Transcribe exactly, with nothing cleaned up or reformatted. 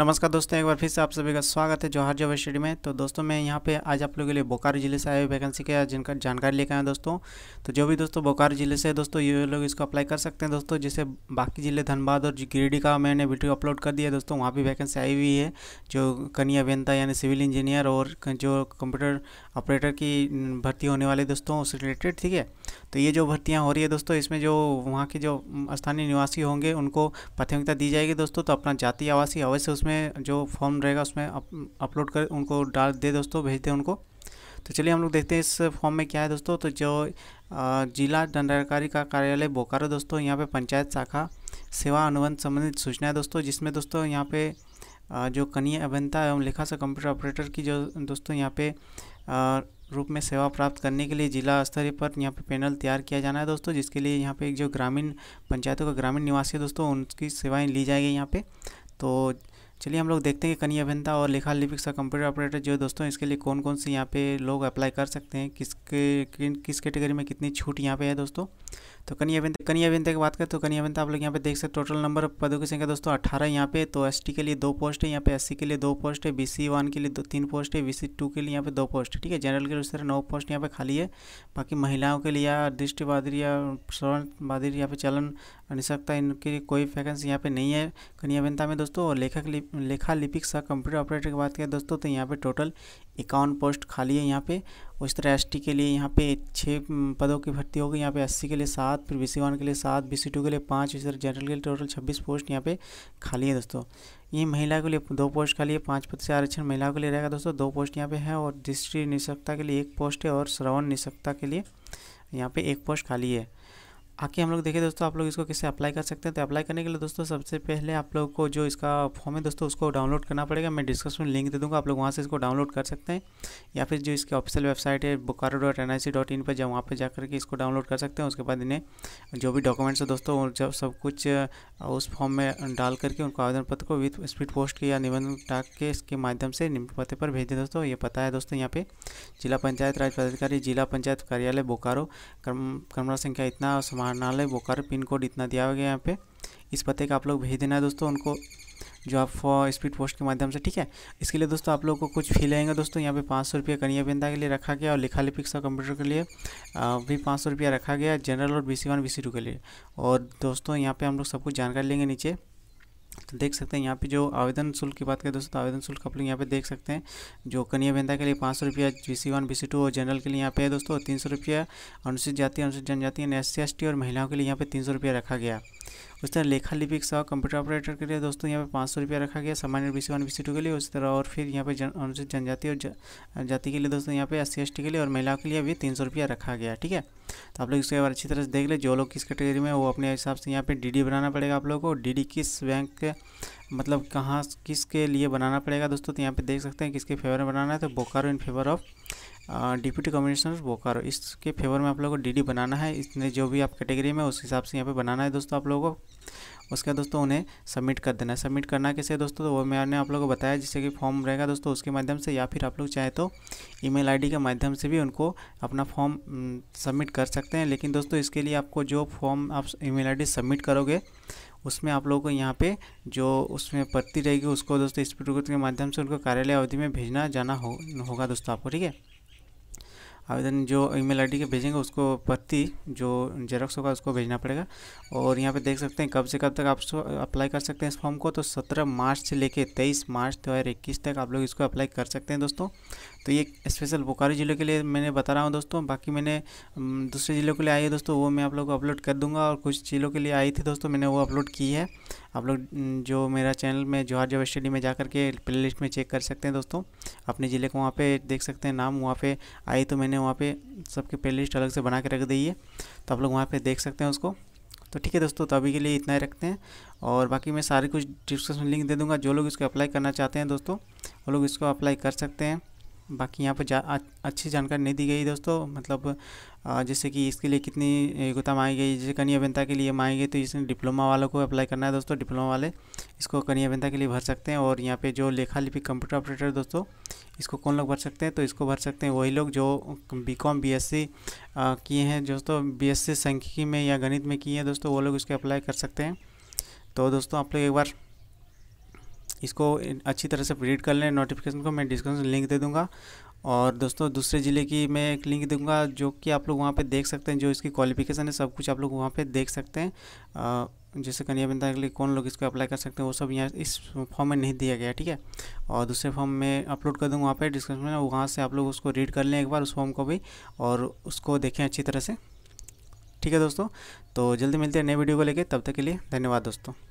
नमस्कार दोस्तों, एक बार फिर से आप सभी का स्वागत है जोहार जॉब स्टडी में। तो दोस्तों मैं यहाँ पे आज आप लोगों के लिए बोकारो जिले से आए हुए वैकेंसी के जिनका जानकारी लेकर आए हैं दोस्तों। तो जो भी दोस्तों बोकारो जिले से दोस्तों ये लोग इसको अप्लाई कर सकते हैं दोस्तों। जैसे बाकी जिले धनबाद और गिरिडीह का मैंने वीडियो अपलोड कर दिया दोस्तों, वहाँ पर वैकेंसी आई हुई है जो कनीय अभियंता यानी सिविल इंजीनियर और जो कंप्यूटर ऑपरेटर की भर्ती होने वाली दोस्तों उससे रिलेटेड, ठीक है। तो ये जो भर्तियाँ हो रही है दोस्तों, इसमें जो वहाँ के जो स्थानीय निवासी होंगे उनको प्राथमिकता दी जाएगी दोस्तों। तो अपना जाति आवासीय अवश्य उसमें जो फॉर्म रहेगा उसमें अपलोड कर उनको डाल दे दोस्तों, भेज दे उनको। तो चलिए हम लोग देखते हैं इस फॉर्म में क्या है दोस्तों। तो जो जिला दंडाधिकारी का कार्यालय बोकारो दोस्तों, यहाँ पे पंचायत शाखा सेवा अनुबंध संबंधित सूचना है दोस्तों, जिसमें दोस्तों यहाँ पे जो कनीय अभियंता एवं लेखा से कंप्यूटर ऑपरेटर की जो दोस्तों यहाँ पे रूप में सेवा प्राप्त करने के लिए जिला स्तर पर यहाँ पे पैनल तैयार किया जाना है दोस्तों, जिसके लिए यहाँ पे जो ग्रामीण पंचायतों का ग्रामीण निवासी है दोस्तों उनकी सेवाएं ली जाएगी यहाँ पे। तो चलिए हम लोग देखते हैं कि कनीय अभियंता और लेखा लिपिक सा कंप्यूटर ऑपरेटर जो दोस्तों इसके लिए कौन कौन से यहाँ पे लोग अप्लाई कर सकते हैं, किसके किन किस कैटेगरी में कितनी छूट यहाँ पे है दोस्तों। तो कनीय अभियंता कनीय अभियंता की बात करें तो कनीय अभियंता आप लोग यहाँ पे देख सकते हैं टोटल नंबर पदों की संख्या दोस्तों अठारह यहाँ पे। तो एस टी के लिए दो पोस्ट है यहाँ पे, एस सी के लिए दो पोस्ट है, बी सी वन के लिए दो तीन पोस्ट है, बी सी टू के लिए यहाँ पे दो पोस्ट है, ठीक है। जनरल के लिए उस तरह नौ पोस्ट यहाँ पे खाली है। बाकी महिलाओं के लिए या दृष्टि बाधिर या श्रवण बाधिर यहाँ पे चलन अनिश्चता इनके लिए कोई वैकेंसी यहाँ पे नहीं है कनीय अभियंता में दोस्तों। और लेखक लेखा लिपिक सह कंप्यूटर ऑपरेटर की बात करें दोस्तों तो यहाँ पे टोटल इक्यावन पोस्ट खाली है यहाँ पे। उस तरह एस टी के लिए यहाँ पे छः पदों की भर्ती होगी यहाँ पे, एस सी के लिए सात, फिर बी सी वन के लिए सात, बी सी टू के लिए पाँच, इस तरह जनरल के लिए टोटल छब्बीस पोस्ट यहाँ पे खाली है दोस्तों। ये महिला के लिए दो पोस्ट खाली है, पाँच पद से आरक्षण महिलाओं के लिए रहेगा दोस्तों, दो पोस्ट यहाँ पे है। और दृष्टि निशक्ता के लिए एक पोस्ट है और श्रवण निशक्ता के लिए यहाँ पे एक पोस्ट खाली है। आके हम लोग देखें दोस्तों आप लोग इसको कैसे अप्लाई कर सकते हैं। तो अप्लाई करने के लिए दोस्तों सबसे पहले आप लोग को जो इसका फॉर्म है दोस्तों उसको डाउनलोड करना पड़ेगा। मैं डिस्क्रिप्शन में लिंक दे दूँगा, आप लोग वहाँ से इसको डाउनलोड कर सकते हैं, या फिर जो इसकी ऑफिशियल वेबसाइट है Bokaro dot N I C dot in पर जहाँ वहाँ पर जाकर के इसको डाउनलोड कर सकते हैं। उसके बाद इन्हें जो भी डॉक्यूमेंट्स हैं दोस्तों जब सब कुछ उस फॉर्म में डाल करके उनको आवेदन पत्र को विथ स्पीड पोस्ट के या निबंधन डाक के इसके माध्यम से निम्न पते पर भेज दें दोस्तों। ये पता है दोस्तों यहाँ पे जिला पंचायत राज पदाधिकारी जिला पंचायत कार्यालय बोकारो, कमरा संख्या इतना, नाले बोकारो, पिन कोड इतना दिया गया यहाँ पे। इस पते का आप लोग भेज देना है दोस्तों उनको जो आप स्पीड पोस्ट के माध्यम से, ठीक है। इसके लिए दोस्तों आप लोगों को कुछ फी लेंगे दोस्तों, यहाँ पे पाँच सौ रुपया कनीय अभियंता के लिए रखा गया और लेखा लिपिक सा कंप्यूटर के लिए भी पाँच सौ रुपया रखा गया, जनरल और B C one B C two के लिए। और दोस्तों यहाँ पर हम लोग सब कुछ जानकारी लेंगे नीचे, तो देख सकते हैं यहाँ पे जो आवेदन शुल्क की बात करें दोस्तों तो आवेदन शुल्क आप लोग यहाँ पे देख सकते हैं जो कनीय अभियंता के लिए पाँच सौ रुपया, B C one B C two और जनरल के लिए यहाँ पे है दोस्तों तीन सौ रुपया, अनुसूचित जाति अनुसूचित जनजाति N S C S T और महिलाओं के लिए यहाँ पे तीन सौ रुपया रखा गया। उस तरह लेखा लिपिक सह कंप्यूटर ऑपरेटर के लिए दोस्तों यहाँ पे पाँच सौ रुपया रखा गया, सामान्य B C one B C two के लिए उस तरह, और फिर यहाँ पे जन अनुसूचित जनजाति और जाति के लिए दोस्तों यहाँ पे एस सी एस टी के लिए और महिलाओं के लिए भी तीन सौ रुपया रखा गया, ठीक है। तो आप लोग इसके बारे अच्छी तरह से देख ले जो लोग किस कैटेगरी में, वो अपने हिसाब से यहाँ पे डी डी बनाना पड़ेगा आप लोगों को। डी डी किस बैंक के मतलब कहाँ किसके लिए बनाना पड़ेगा दोस्तों, तो यहाँ पे देख सकते हैं किसके फेवर में बनाना है। तो Bokaro in favour of deputy commissioner Bokaro, इसके फेवर में आप लोगों को डी डी बनाना है। इसने जो भी आप कैटेगरी में उस हिसाब से यहाँ पे बनाना है दोस्तों आप लोगों को। उसका दोस्तों उन्हें सबमिट कर देना है। सबमिट करना कैसे दोस्तों, तो वो मैंने आप लोगों को बताया जिससे कि फॉर्म रहेगा दोस्तों उसके माध्यम से, या फिर आप लोग चाहे तो ईमेल आईडी के माध्यम से भी उनको अपना फॉर्म सबमिट कर सकते हैं। लेकिन दोस्तों इसके लिए आपको जो फॉर्म आप ईमेल आईडी सबमिट करोगे उसमें आप लोगों को यहाँ पे जो उसमें पत्ती रहेगी उसको दोस्तों स्पीड पोस्ट के माध्यम से उनको कार्यालय अवधि में भेजना जाना हो, होगा दोस्तों आपको, ठीक है। आवेदन जो ईमेल आईडी के भेजेंगे उसको प्रति जो जेरॉक्स होगा उसको भेजना पड़ेगा। और यहाँ पे देख सकते हैं कब से कब तक आप अप्लाई कर सकते हैं इस फॉर्म को। तो सत्रह मार्च से लेके तेईस मार्च दो हज़ार इक्कीस तक आप लोग इसको अप्लाई कर सकते हैं दोस्तों। तो ये स्पेशल बोकारो ज़िले के लिए मैंने बता रहा हूँ दोस्तों। बाकी मैंने दूसरे ज़िलों के लिए आई है दोस्तों वो मैं आप लोग को अपलोड कर दूँगा, और कुछ ज़िलों के लिए आई थी दोस्तों मैंने वो अपलोड की है। आप लोग जो मेरा चैनल में जोहार जॉब स्टडी में जा करके प्लेलिस्ट में चेक कर सकते हैं दोस्तों, अपने ज़िले को वहाँ पे देख सकते हैं नाम, वहाँ पे आई तो मैंने वहाँ पे सबके प्लेलिस्ट अलग से बना के रख दी है, तो आप लोग वहाँ पे देख सकते हैं उसको। तो ठीक है दोस्तों, तो अभी के लिए इतना ही रखते हैं, और बाकी मैं सारे कुछ डिस्क्रिप्शन लिंक दे दूँगा। जो लोग इसको अप्लाई करना चाहते हैं दोस्तों वो लोग इसको अप्लाई कर सकते हैं। बाकी यहाँ पर जा अच्छी जानकारी नहीं दी गई दोस्तों, मतलब जैसे कि इसके लिए कितनी योग्यता मांगी गई, जैसे कनीय अभियंता के लिए मांगी गई तो इसमें डिप्लोमा वालों को अप्लाई करना है दोस्तों, डिप्लोमा वाले इसको कनीय अभियंता के लिए भर सकते हैं। और यहाँ पे जो लेखा लिपिक कंप्यूटर ऑपरेटर दोस्तों इसको कौन लोग भर सकते हैं, तो इसको भर सकते हैं वही लोग जो B com B S C किए हैं दोस्तों, बी एस सी सांख्यिकी में या गणित में किए हैं दोस्तों, वो लोग इसको अप्लाई कर सकते हैं। तो दोस्तों आप लोग एक बार इसको अच्छी तरह से रीड कर लें। नोटिफिकेशन को मैं डिस्क्रिप्शन लिंक दे दूँगा, और दोस्तों दूसरे ज़िले की मैं एक लिंक दूंगा जो कि आप लोग वहाँ पे देख सकते हैं, जो इसकी क्वालिफिकेशन है सब कुछ आप लोग वहाँ पे देख सकते हैं। जैसे कन्या बिंदा के लिए कौन लोग इसको अप्लाई कर सकते हैं वो सब यहाँ इस फॉर्म में नहीं दिया गया, ठीक है। और दूसरे फॉर्म में अपलोड कर दूँगा वहाँ पे डिस्क्रिप्शन में, वहाँ से आप लोग उसको रीड कर लें एक बार उस फॉर्म को भी, और उसको देखें अच्छी तरह से, ठीक है दोस्तों। तो जल्दी मिलते हैं नए वीडियो को लेकर, तब तक के लिए धन्यवाद दोस्तों।